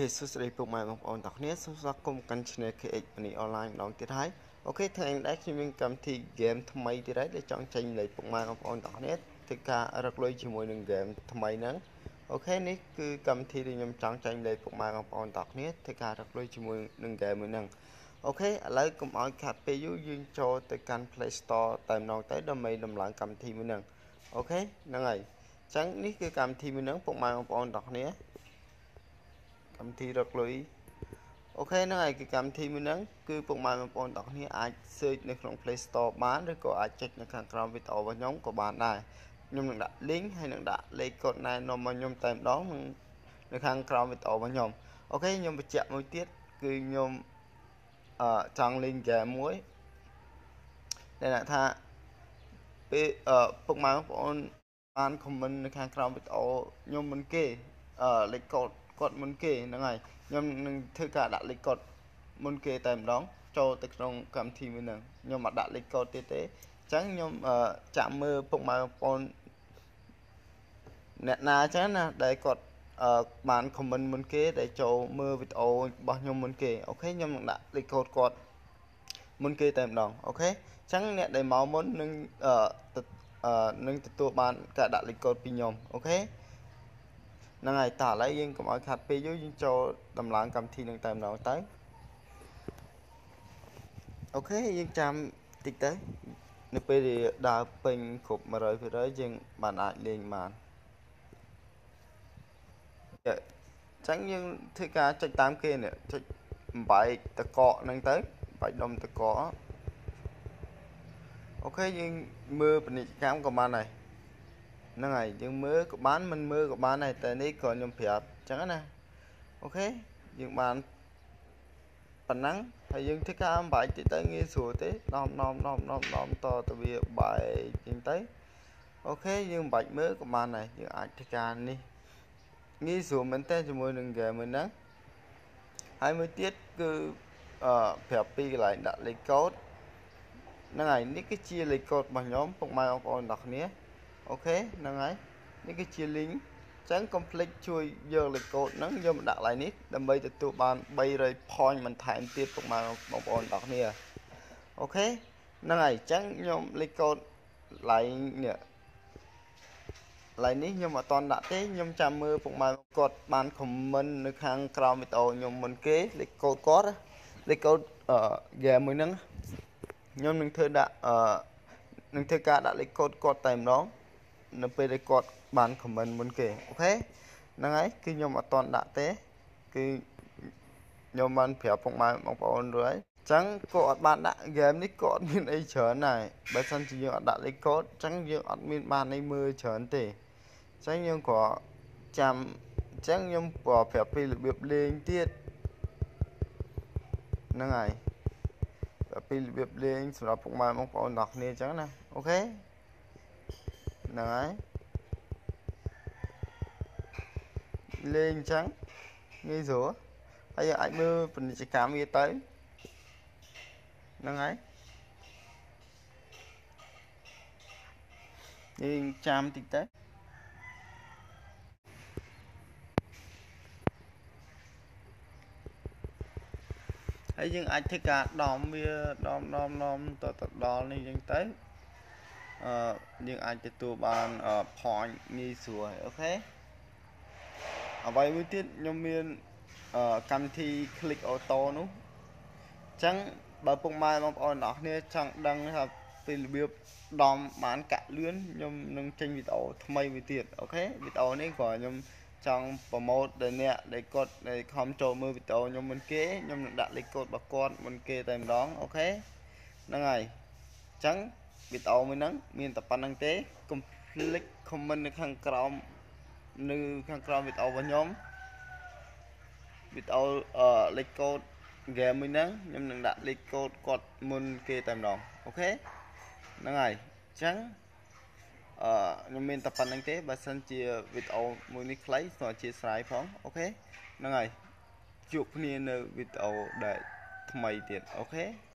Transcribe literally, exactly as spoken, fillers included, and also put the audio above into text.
OK, số sẽ đi cùng mày một ổn tắc nhất, số sẽ cùng canh trên cái online đón tiếp thái. OK, thằng đã khi mình cầm thì game tham mấy thì đấy để chọn trình lại cùng mày một ổn tắc nhất. Thì cả rất lôi chỉ mỗi đường game tham mấy nắng. OK, nếu cứ cầm thì thì nhầm chọn trình lại cùng mày một ổn tắc nhất. Thì cả rất lôi chỉ mỗi đường game mỗi nắng. OK, lấy cùng ổn khát bây giờ duyên cho tới can Play Store tạm nào tới đâm mày đâm lại cầm thì mỗi nắng. OK, nắng này. Chẳng nếu cứ cầm thì mỗi nắng cùng mày một ổn tắc nhất. Cảm thi rất lối. OK, nó này cái cảm thi mình nắng cứ bộ máy một con đọc như ai search được trong Play Store bán rồi có ai check được hàng Chrome video và nhóm của bạn này nhưng mình đã link hay mình đã lấy code này nó mà nhóm tìm đó được hàng Chrome video và nhóm. OK, nhóm bị chạm mối tiết cứ nhóm ở trang link ghé muối đây là tha ở bộ máy một con bạn comment được hàng Chrome video nhóm mình kê ở lấy code còn muốn kể là ngày nhưng thư cả đã lịch cột muốn kể tầm đó cho tịch trong cảm thì mình nâng nhưng mà đã lịch cột tế tế chẳng nhưng ở uh, chạm mơ phục mà con nét ná chắc là để cột uh, bạn comment muốn kể để cho mơ vịt ổ bao nhiêu muốn kể. OK, nhưng đã lịch cột cột muốn kể tầm đó. OK, chẳng nét để máu muốn nâng ở uh, uh, nâng tụi bạn cả đã lịch cột pin nhóm. OK, năng này tả lại riêng của mọi khách phê dưới cho tầm lãng cầm thi nâng tầm nội tới. OK, riêng trăm tích tới nếu bây giờ đào bình khúc mà rời phía rơi riêng bản ảnh lên màn chẳng nhưng thứ ca trách tám kia nữa trách bảy tờ cọ nâng tới bảy đồng tờ cọ. OK, riêng mưa bình cảm của màn này năng này nhưng mưa của bán mình mưa của bán này tại đây còn nhom phèp chẳng nè. OK, nhưng bạn phần nắng hay dương thích cá bài thì tới nghe sủa thế nom nom nom nom nom to từ việc bài tiền tới. OK, nhưng bạch mưa của bạn này nhưng ai thích cá đi nghe sủa mình tên cho môi đừng ghé mình nắng hai mươi tiết cứ phèp pi lại đặt lấy cốt năng này nick cái chia lấy cột bằng nhóm phong mai ông còn đặc nhé. OK, năng ấy những cái chia lính chẳng complete chui giờ lịch cột nắng giờ mình đặt lại nít đâm bay từ tụ bàn bay rồi point mình thay em tiếp tục mà một bọn đọc nè. OK, năng này chẳng nhom lịch cột lại nè lại nít nhưng mà toàn đã thế nhom chạm mưa phục mà cột bàn comment được hàng Chrome video nhom mình kế lịch cột cốt á lịch cột ở gà mới nắng nhom mình thưa đã ở mình thưa cả đã lịch cột cột tầm đó nó về đây cột bạn của mình muốn kể. OK, năng ấy cứ nhóm mà toàn đã tế cứ nhóm bạn phèo phong mai mong bọn rồi chẳng cột bạn đã game nick cột mình ấy chở này bài sân chỉ nhựa đã lấy cột chẳng nhựa admin bạn ấy mưa chở tỉ chẳng nhưng có chạm chẳng nhưng có phèo phi lực biệp lên tiết năng ấy phèo phi lực biệp lên sau đó phong mai mong bọn đọc nè chẳng này. OK, đấy lên trắng nghe rửa bây giờ anh mưa mình sẽ cảm nghe tới năng ấy lên chạm tịch tế ấy nhưng anh thích cả đom bia đom đom đom tọt tọt đo lên dân tới. Uh, nhưng anh sẽ tụ bàn ở uh, point đi xuôi. OK, ở vậy mới tiết nhóm miền uh, cầm thi click auto nữa chẳng bởi cùng mai mong ổn đó nha chẳng đăng hợp tìm biếp đòm bán cả luyến nhóm nâng tranh vịt ổ thầm mây với tiết. OK, vịt ổ này của nhóm trong promote để nè để cột để control mưa vịt ổ nhóm mình kế nhóm đã lấy cột bà con mình kê tầm đó. OK, năng này chẳng bị tàu mới nắng miền tập năng tế complete comment được hàng Chrome như hàng Chrome bị tàu vào nhóm bị tàu ở lịch code game mới nắng nhưng đừng đặt lịch code cột môn kê tầm đó. OK, năng này trắng ở nhóm miền tập năng tế và sân chia bị tàu môn nick lấy rồi chia sải phóng. OK, năng này chụp nền bị tàu để thay tiền. OK.